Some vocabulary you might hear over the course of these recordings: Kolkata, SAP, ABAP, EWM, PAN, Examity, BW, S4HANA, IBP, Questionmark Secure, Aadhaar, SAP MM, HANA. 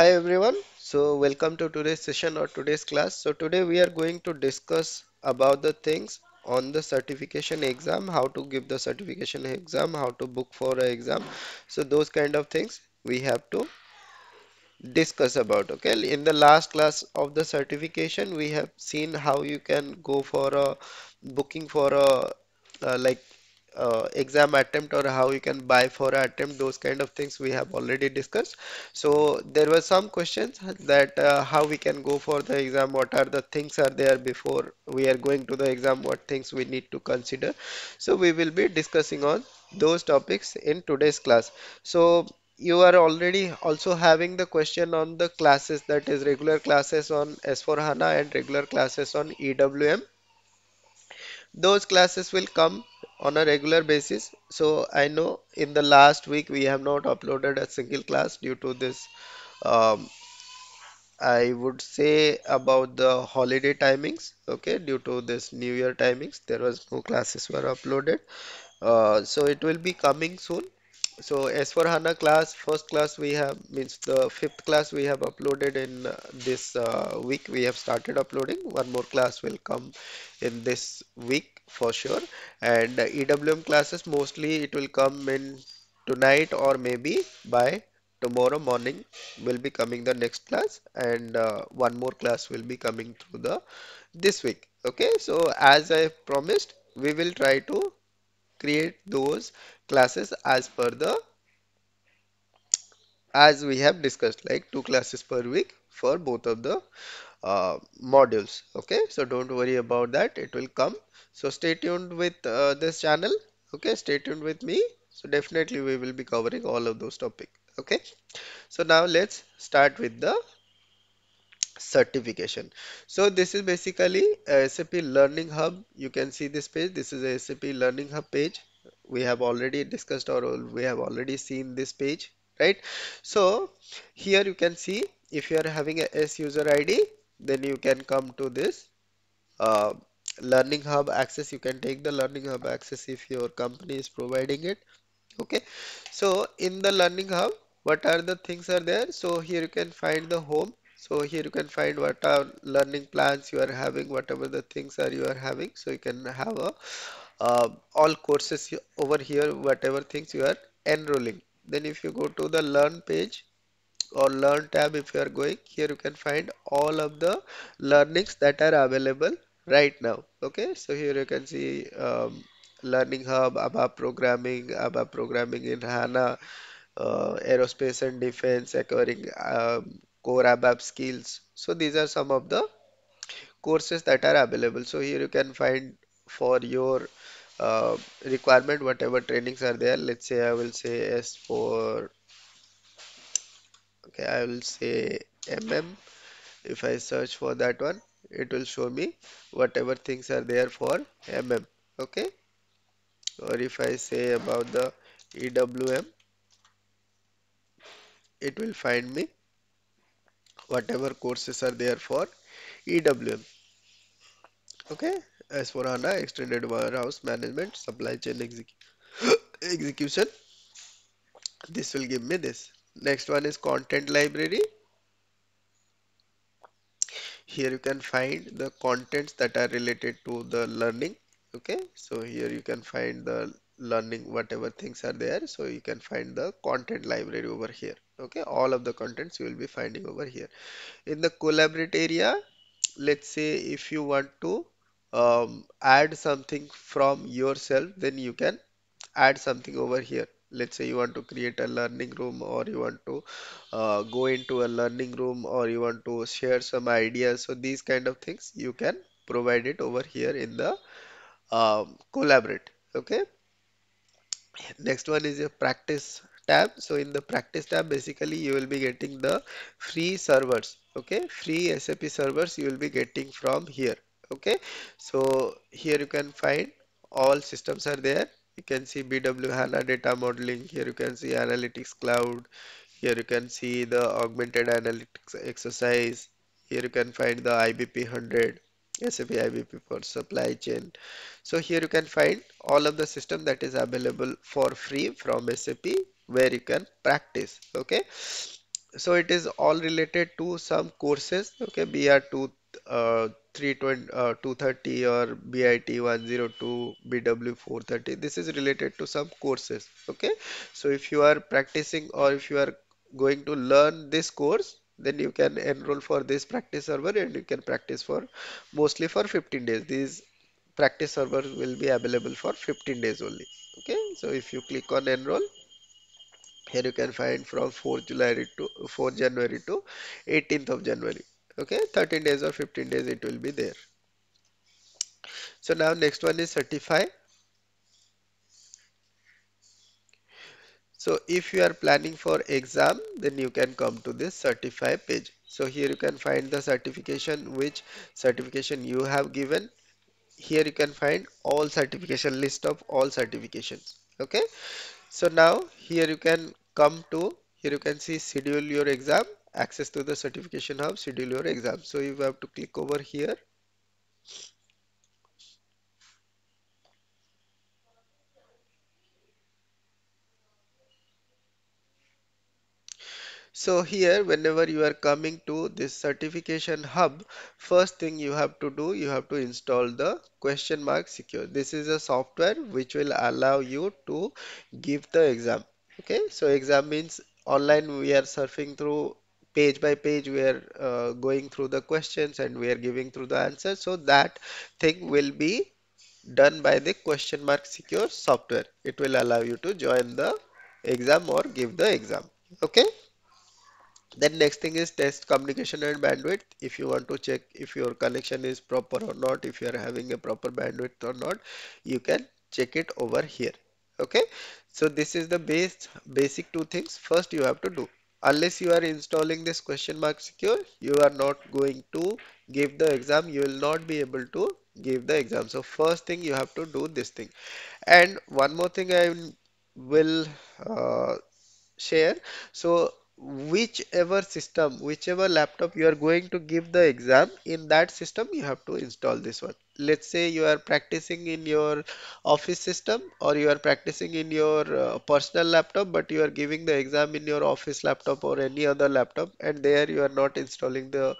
Hi everyone, so welcome to today's session or today's class. So today we are going to discuss about the things on the certification exam, how to give the certification exam, how to book for an exam. So those kind of things we have to discuss about. Okay, in the last class of the certification we have seen how you can go for a booking for a exam attempt, or how you can buy for an attempt. Those kind of things we have already discussed. So there were some questions that how we can go for the exam, what are the things are there before we are going to the exam, what things we need to consider. So we will be discussing on those topics in today's class. So you are already also having the question on the classes, that is regular classes on S4HANA and regular classes on EWM. Those classes will come on a regular basis. So I know in the last week we have not uploaded a single class due to this I would say about the holiday timings. Okay, due to this New Year timings there was no classes were uploaded, so it will be coming soon. So S4HANA class, first class we have, means the fifth class we have uploaded in this week. We have started uploading. One more class will come in this week for sure. And EWM classes mostly it will come in tonight, or maybe by tomorrow morning will be coming the next class, and one more class will be coming through the this week. Okay, so as I promised, we will try to create those classes as per the as we have discussed, like 2 classes per week for both of the modules. Okay, so don't worry about that, it will come. So stay tuned with this channel. Okay, stay tuned with me. So definitely we will be covering all of those topics. Okay, so now let's start with the certification. So this is basically a SAP Learning Hub. You can see this page. This is a SAP Learning Hub page. We have already discussed, or we have already seen this page, right? So here you can see, if you are having a S user ID, then you can come to this Learning Hub access. You can take the Learning Hub access if your company is providing it. Okay, so in the Learning Hub, what are the things are there? So here you can find the home. So here you can find what are learning plans you are having, whatever the things are you are having. So you can have a, all courses over here, whatever things you are enrolling. Then if you go to the learn page or learn tab, if you are going here, you can find all of the learnings that are available right now. Okay, so here you can see Learning Hub, ABAP programming in HANA, aerospace and defense, acquiring core ABAP skills. So these are some of the courses that are available. So here you can find for your requirement whatever trainings are there. Let's say I will say S4, okay, I will say MM. If I search for that one, it will show me whatever things are there for MM. Okay, or if I say about the EWM, it will find me whatever courses are there for EWM. Okay, S4HANA, Extended Warehouse Management, Supply Chain Execution. This will give me this. Next one is Content Library. Here you can find the contents that are related to the learning. Okay, so here you can find the learning, whatever things are there. So you can find the content library over here. Okay, all of the contents you will be finding over here. In the collaborate area, let's say if you want to add something from yourself, then you can add something over here. Let's say you want to create a learning room, or you want to go into a learning room, or you want to share some ideas. So these kind of things you can provide it over here in the collaborate. Okay, next one is a practice tab. So in the practice tab, basically you will be getting the free servers. Okay, free SAP servers you will be getting from here. Okay, so here you can find all systems are there. You can see BW, HANA data modeling. Here you can see analytics cloud. Here you can see the augmented analytics exercise. Here you can find the IBP 100, SAP IBP for supply chain. So here you can find all of the system that is available for free from SAP, where you can practice. Okay, So it is all related to some courses, okay, BR2 230 or BIT 102, BW 430. This is related to some courses, okay. So if you are practicing or if you are going to learn this course, then you can enroll for this practice server and you can practice for mostly for 15 days. These practice server will be available for 15 days only, okay. So if you click on enroll, here you can find from 4th January to 18th of January, okay. 13 days or 15 days it will be there. So now next one is certify. So if you are planning for exam, then you can come to this certify page. So here you can find the certification, which certification you have given. Here you can find all certification, list of all certifications, okay. So now here you can come to, here you can see schedule your exam, access to the certification hub, schedule your exam. So you have to click over here. So here whenever you are coming to this certification hub, first thing you have to do, you have to install the Questionmark Secure. This is a software which will allow you to give the exam, okay. So exam means online we are surfing through page by page, we are going through the questions and we are giving through the answers. So that thing will be done by the Questionmark Secure software. It will allow you to join the exam or give the exam, okay. Then next thing is test communication and bandwidth. If you want to check if your connection is proper or not, if you are having a proper bandwidth or not, you can check it over here, okay. So this is the basic two things first you have to do. Unless you are installing this Questionmark Secure, you are not going to give the exam, you will not be able to give the exam. So first thing you have to do this thing. And one more thing I will share. So whichever system, whichever laptop you are going to give the exam, in that system you have to install this one. Let's say you are practicing in your office system or you are practicing in your personal laptop, but you are giving the exam in your office laptop or any other laptop, and there you are not installing the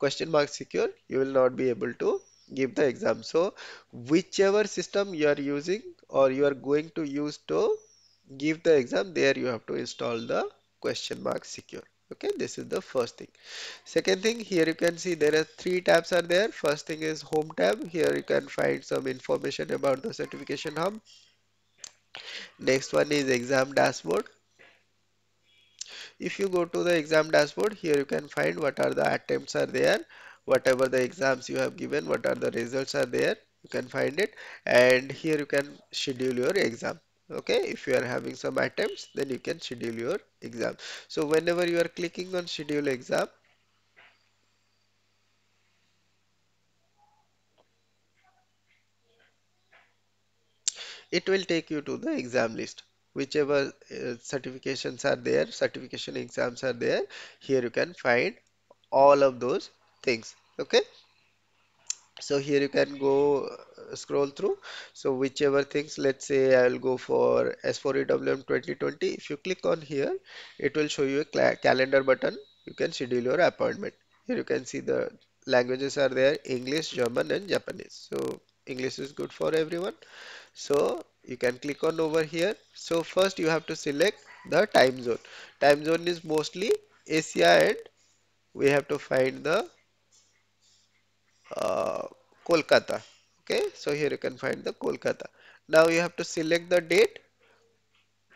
Questionmark Secure, you will not be able to give the exam. So whichever system you are using or you are going to use to give the exam, there you have to install the Questionmark Secure, okay. This is the first thing. Second thing, here you can see there are three tabs are there. First thing is home tab. Here you can find some information about the certification hub. Next one is exam dashboard. If you go to the exam dashboard, here you can find what are the attempts are there, whatever the exams you have given, what are the results are there, you can find it. And here you can schedule your exam, okay. If you are having some attempts, then you can schedule your exam. So whenever you are clicking on schedule exam, it will take you to the exam list, whichever certifications are there, certification exams are there. Here you can find all of those things, okay. So here you can go scroll through. So whichever things, let's say I will go for S4EWM 2020. If you click on here, it will show you a calendar button. You can schedule your appointment. Here you can see the languages are there, English, German and Japanese. So English is good for everyone. So you can click on over here. So first you have to select the time zone. Time zone is mostly Asia, and we have to find the Kolkata, okay. So here you can find the Kolkata. Now you have to select the date.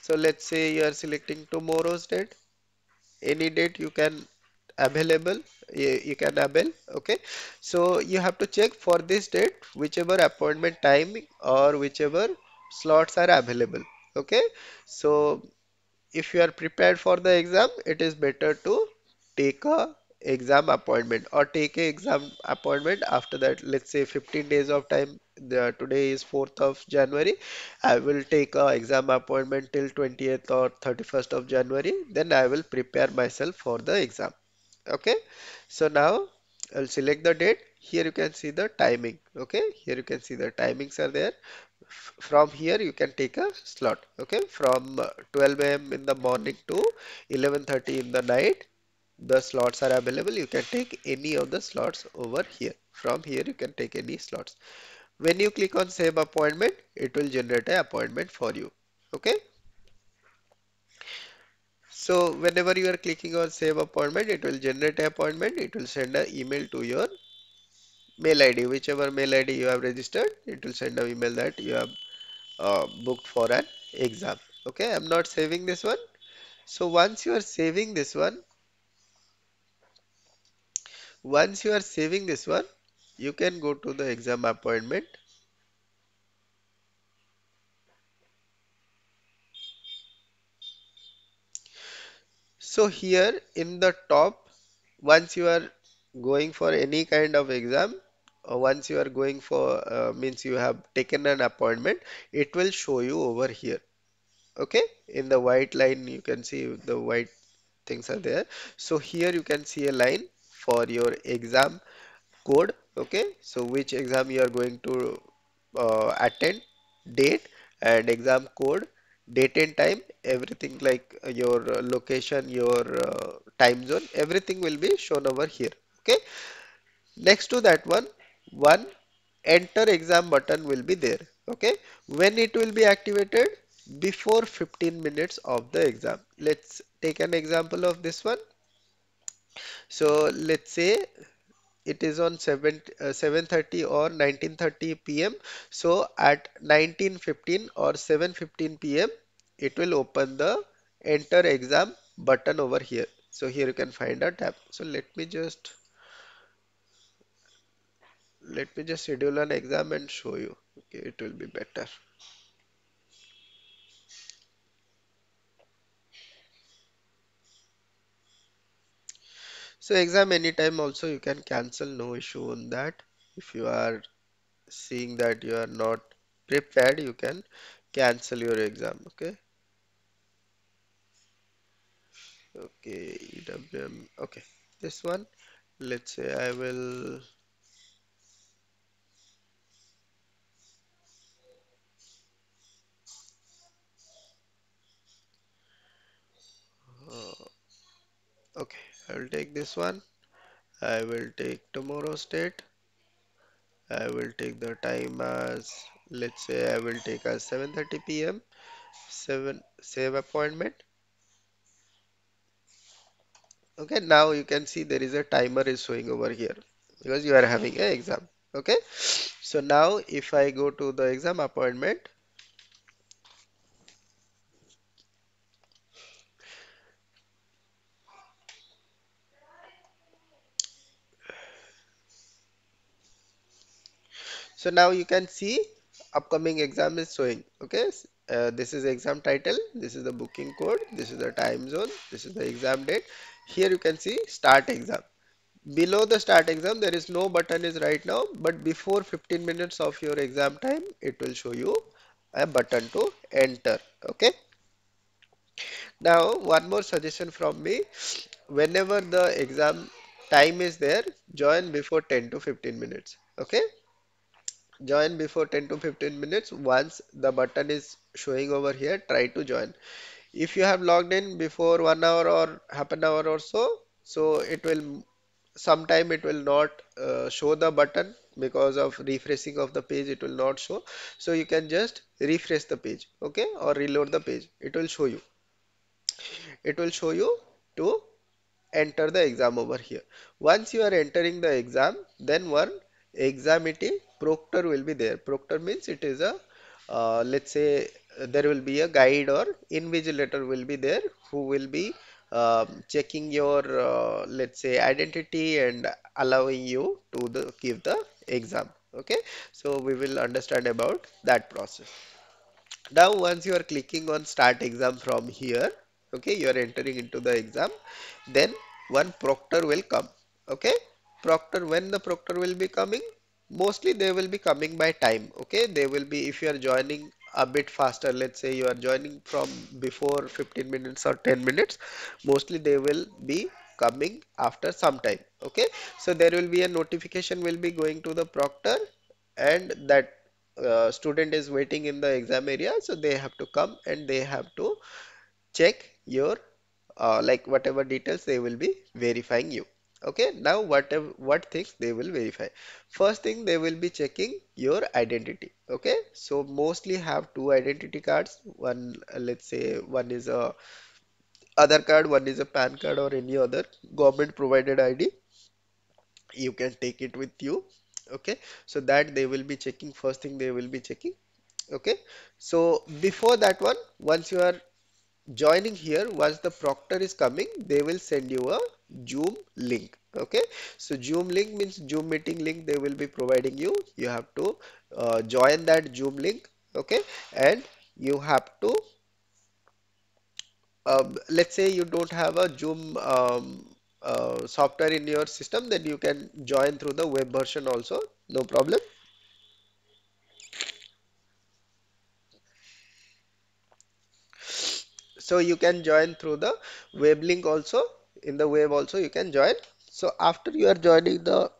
So let's say you are selecting tomorrow's date, any date you can available, you can avail, okay. So you have to check for this date whichever appointment time or whichever slots are available, okay. So if you are prepared for the exam, it is better to take a exam appointment or take a exam appointment after that. Let's say 15 days of time, today is 4th of January, I will take a exam appointment till 20th or 31st of January, then I will prepare myself for the exam, okay. So now I'll select the date. Here you can see the timing, okay. Here you can see the timings are there. From here you can take a slot, okay, from 12 a.m. in the morning to 11:30 in the night. the slots are available, you can take any of the slots over here. From here you can take any slots. When you click on save appointment, it will generate an appointment for you. Okay, so whenever you are clicking on save appointment, it will generate an appointment. It will send an email to your mail ID, whichever mail ID you have registered. It will send an email that you have booked for an exam. Okay, I'm not saving this one. So once you are saving this one, you can go to the exam appointment. So here in the top, once you are going for any kind of exam, or once you are going for means you have taken an appointment, it will show you over here. Okay, in the white line you can see the white things are there. So here you can see a line for your exam code. Okay, so which exam you are going to attend, date and exam code, date and time, everything like your location, your time zone, everything will be shown over here. Okay, next to that one enter exam button will be there. Okay, when it will be activated? Before 15 minutes of the exam. Let's take an example of this one. So let's say it is on 7:30 or 19:30 p.m. So at 19:15 or 7:15 p.m. it will open the enter exam button over here. So here you can find a tab. So let me just schedule an exam and show you. Okay, it will be better. So exam anytime also you can cancel, no issue on that. If you are seeing that you are not prepared, you can cancel your exam. Okay. Okay, EWM. Okay, this one. Let's say I will. Okay. I will take this one. I will take tomorrow's date. I will take the time as, let's say I will take as 7:30 p.m. Save appointment. Okay, now you can see there is a timer is showing over here because you are having an exam. Okay, so now if I go to the exam appointment, so now you can see upcoming exam is showing. Okay, this is exam title, this is the booking code, this is the time zone, this is the exam date. Here you can see start exam. Below the start exam there is no button is right now, but before 15 minutes of your exam time it will show you a button to enter. Okay, now one more suggestion from me. Whenever the exam time is there, join before 10 to 15 minutes. Okay, join before 10 to 15 minutes. Once the button is showing over here, try to join. If you have logged in before 1 hour or half an hour or so, so it will sometime it will not show the button because of refreshing of the page. It will not show. So you can just refresh the page, okay, or reload the page. It will show you. It will show you to enter the exam over here. Once you are entering the exam, then one Examity proctor will be there. Proctor means it is a let's say there will be a guide or invigilator will be there who will be checking your let's say identity and allowing you to give the exam. Okay, so we will understand about that process. Now once you are clicking on start exam from here, okay, you are entering into the exam, then one proctor will come. Okay, proctor, when the proctor will be coming, mostly they will be coming by time. Okay, they will be, if you are joining a bit faster, let's say you are joining from before 15 minutes or 10 minutes, mostly they will be coming after some time. Okay, so there will be a notification will be going to the proctor, and that student is waiting in the exam area, so they have to come and they have to check your like whatever details they will be verifying you. Okay, now what things they will verify? First thing, they will be checking your identity. Okay, so mostly have two identity cards. One, let's say one is a Aadhaar card, one is a PAN card or any other government provided ID. You can take it with you. Okay, so that they will be checking. First thing they will be checking. Okay, so before that one, once you are joining here, once the proctor is coming, they will send you a Zoom link. Okay, so Zoom link means Zoom meeting link they will be providing you. You have to join that Zoom link. Okay, and you have to let's say you don't have a Zoom software in your system, then you can join through the web version also, no problem. So you can join through the web link also, in the web also you can join. So after you are joining the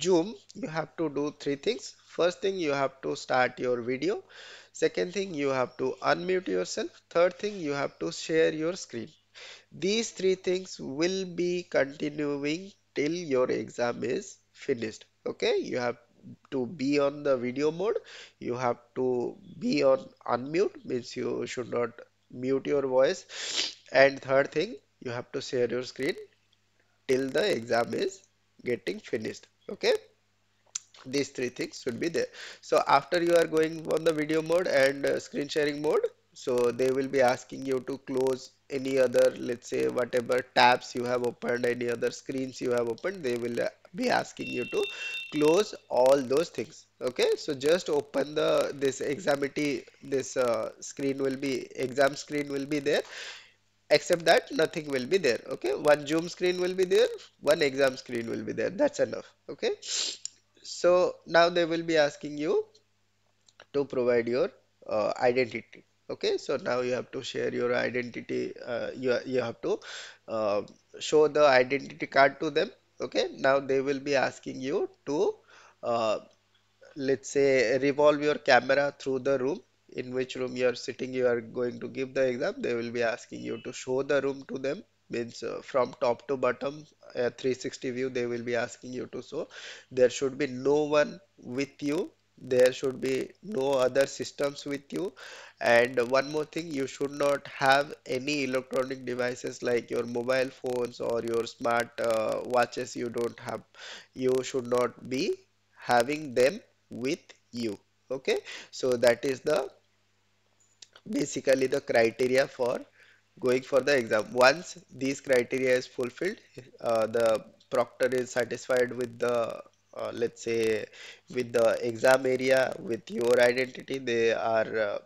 Zoom, you have to do three things. First thing, you have to start your video. Second thing, you have to unmute yourself. Third thing, you have to share your screen. These three things will be continuing till your exam is finished. Okay, you have to be on the video mode. You have to be on unmute, means you should not mute your voice. And third thing, you have to share your screen till the exam is getting finished. Okay, these three things should be there. So after you are going on the video mode and screen sharing mode, so they will be asking you to close any other, let's say whatever tabs you have opened, any other screens you have opened, they will be asking you to close all those things. Okay, so just open the this Examity, this screen will be, exam screen will be there. Except that nothing will be there. Okay, one Zoom screen will be there, one exam screen will be there, that's enough. Okay, so now they will be asking you to provide your identity. Okay, so now you have to share your identity, you have to show the identity card to them. Okay, now they will be asking you to let's say revolve your camera through the room. In which room you are sitting, you are going to give the exam, they will be asking you to show the room to them, means from top to bottom, 360 view they will be asking you to show. There should be no one with you, there should be no other systems with you. And one more thing, you should not have any electronic devices like your mobile phones or your smart watches. You don't have, you should not be having them with you. Okay, so that is the basically the criteria for going for the exam. Once these criteria is fulfilled, the proctor is satisfied with the let's say with the exam area, with your identity, they are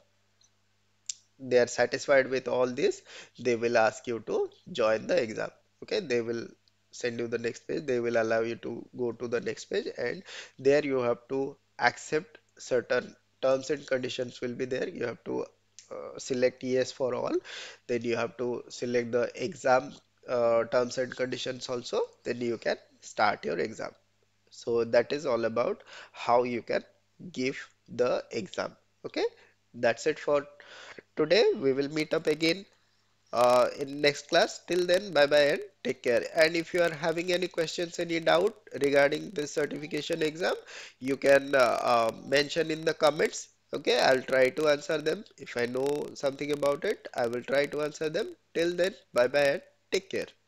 satisfied with all this. They will ask you to join the exam. Okay, they will send you the next page, they will allow you to go to the next page, and there you have to accept certain terms and conditions will be there. You have to select yes for all, then you have to select the exam terms and conditions also, then you can start your exam. So that is all about how you can give the exam. Okay, that's it for today. We will meet up again in next class. Till then, bye bye and take care. And if you are having any questions, any doubt regarding this certification exam, you can mention in the comments. Okay, I'll try to answer them. If I know something about it, I will try to answer them. Till then, bye bye and take care.